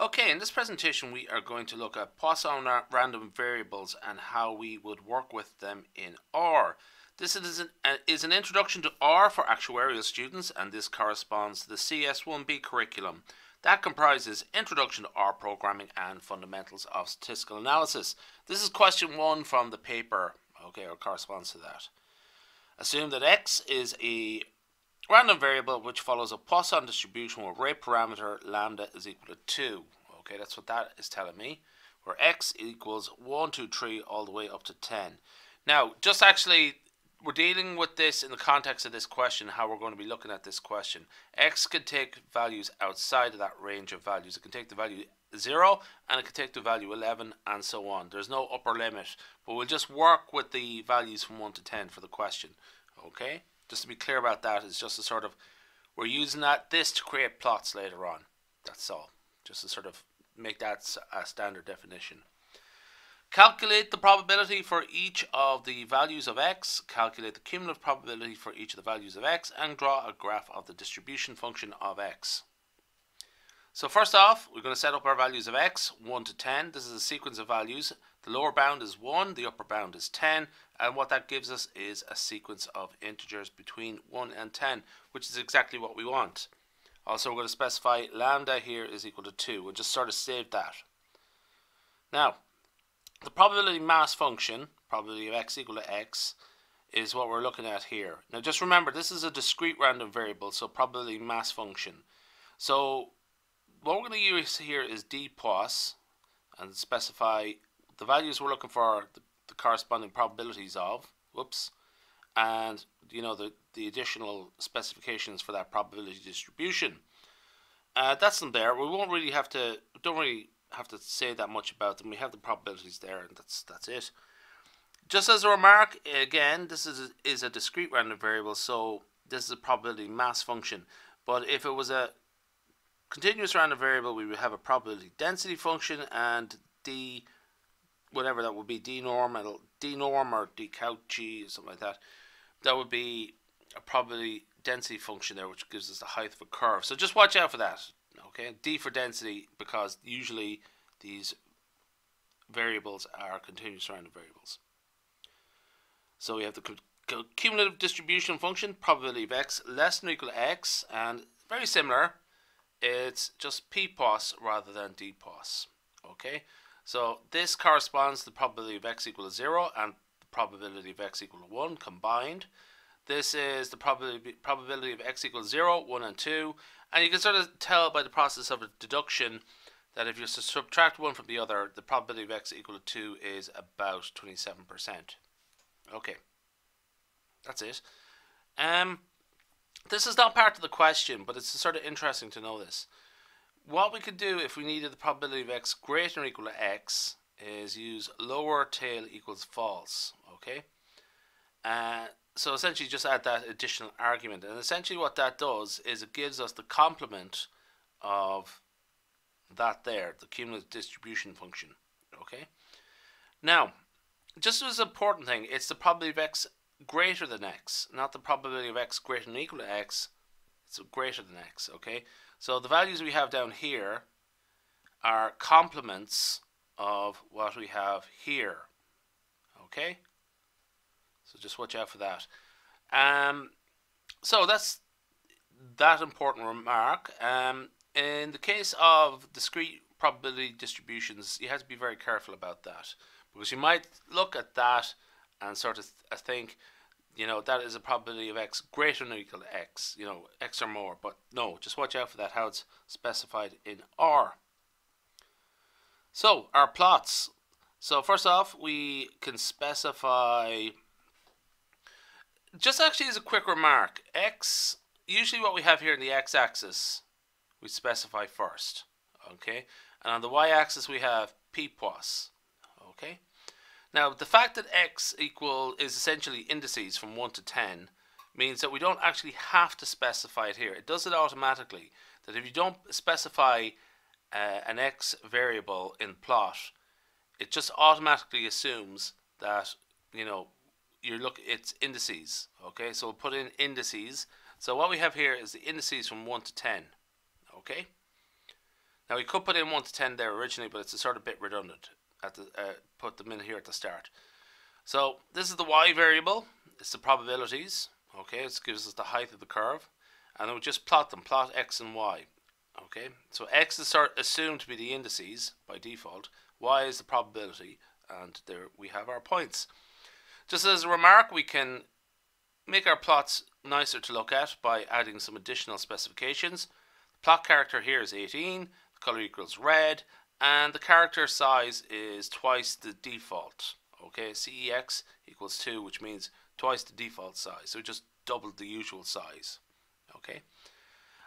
Okay, in this presentation we are going to look at Poisson random variables and how we would work with them in R. This is an introduction to R for actuarial students, and this corresponds to the CS1B curriculum. That comprises Introduction to R Programming and Fundamentals of Statistical Analysis. This is question 1 from the paper, okay, or corresponds to that. Assume that X is a random variable which follows a Poisson distribution with rate parameter lambda is equal to 2. Okay, that's what that is telling me, where X equals 1, 2, 3 all the way up to 10. Now, just actually, we're dealing with this in the context of this question, how we're going to be looking at this question. X can take values outside of that range of values. It can take the value 0 and it can take the value 11 and so on. There's no upper limit, but we'll just work with the values from 1 to 10 for the question. Okay? Just to be clear about that, it's just a sort of, we're using this to create plots later on. That's all. Just to sort of make that a standard definition. Calculate the probability for each of the values of X. Calculate the cumulative probability for each of the values of X and draw a graph of the distribution function of X. So first off, we're going to set up our values of X, 1 to 10. This is a sequence of values. The lower bound is 1, the upper bound is 10, and what that gives us is a sequence of integers between 1 and 10, which is exactly what we want. Also, we're going to specify lambda here is equal to 2. We'll just sort of save that. Now, the probability mass function, probability of X equal to X, is what we're looking at here. Now, just remember, this is a discrete random variable, so probability mass function. So what we're going to use here is dpois and specify the values we're looking for, the corresponding probabilities of, whoops, and you know the additional specifications for that probability distribution. That's them there. We won't really have to, don't really have to say that much about them. We have the probabilities there, and that's it. Just as a remark, again, this is a discrete random variable, so this is a probability mass function. But if it was a continuous random variable, we would have a probability density function and d, whatever that would be, dnorm or dcauchy, something like that. That would be a probability density function there, which gives us the height of a curve. So just watch out for that. Okay, d for density, because usually these variables are continuous random variables. So we have the cumulative distribution function, probability of X less than or equal to X, and very similar. It's just ppois rather than dpois. Okay, so this corresponds to the probability of X equal to 0 and the probability of X equal to 1 combined. This is the probability of X equals 0, 1 and 2. And you can sort of tell by the process of a deduction that if you subtract one from the other, the probability of X equal to 2 is about 27%. Okay, that's it. This is not part of the question, but it's sort of interesting to know this. What we could do if we needed the probability of X greater than or equal to X is use lower tail equals false, okay? So essentially just add that additional argument, and essentially what that does is it gives us the complement of that there, the cumulative distribution function, okay? Now, just as an important thing, it's the probability of X greater than X, not the probability of X greater than or equal to X, it's greater than X, okay? So the values we have down here are complements of what we have here, okay? So just watch out for that. So that's that important remark. In the case of discrete probability distributions, you have to be very careful about that, because you might look at that and sort of think, you know, that is a probability of X greater than or equal to X, you know, X or more. But no, just watch out for that, how it's specified in R. So our plots. So first off, we can specify, just actually as a quick remark, X, usually what we have here in the X-axis, we specify first, okay? And on the Y-axis we have ppois, okay? Now, the fact that X is essentially indices from 1 to 10 means that we don't actually have to specify it here. It does it automatically, that if you don't specify an X variable in plot, it just automatically assumes that, you know, it's indices, okay? So we'll put in indices. So what we have here is the indices from 1 to 10, okay? Now we could put in 1 to 10 there originally, but it's a sort of bit redundant. At the, put them in here at the start. So this is the y variable. It's the probabilities. Okay, it gives us the height of the curve, and then we just plot them. Plot x and y. Okay, so x is assumed to be the indices by default. Y is the probability, and there we have our points. Just as a remark, we can make our plots nicer to look at by adding some additional specifications. The plot character here is 18, the color equals red, and the character size is twice the default. Okay, CEX equals 2, which means twice the default size. So just double the usual size. Okay.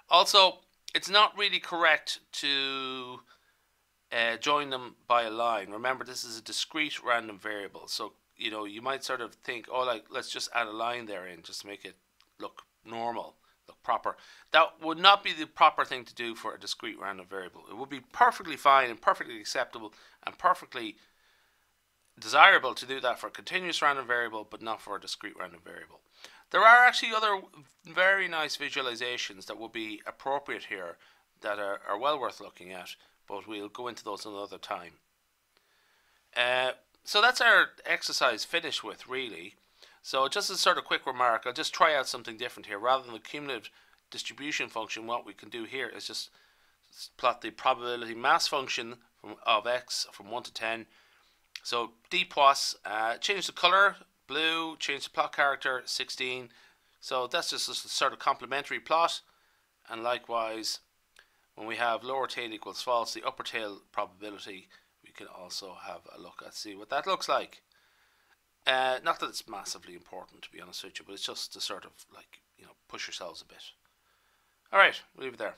Also, it's not really correct to join them by a line. Remember, this is a discrete random variable. So, you know, you might sort of think, oh, like, let's just add a line there in, just to make it look normal, look proper. That would not be the proper thing to do for a discrete random variable. It would be perfectly fine and perfectly acceptable and perfectly desirable to do that for a continuous random variable, but not for a discrete random variable. There are actually other very nice visualizations that would be appropriate here that are well worth looking at, but we'll go into those another time. So that's our exercise finished with, really. So just as a sort of quick remark, I'll just try out something different here. Rather than the cumulative distribution function, what we can do here is just plot the probability mass function of x from 1 to 10. So dpois, change the color, blue, change the plot character, 16. So that's just a sort of complementary plot. And likewise, when we have lower tail equals false, the upper tail probability, we can also have a look at, see what that looks like. Not that it's massively important, to be honest with you, but it's just to sort of, like, you know, push yourselves a bit. All right, we'll leave it there.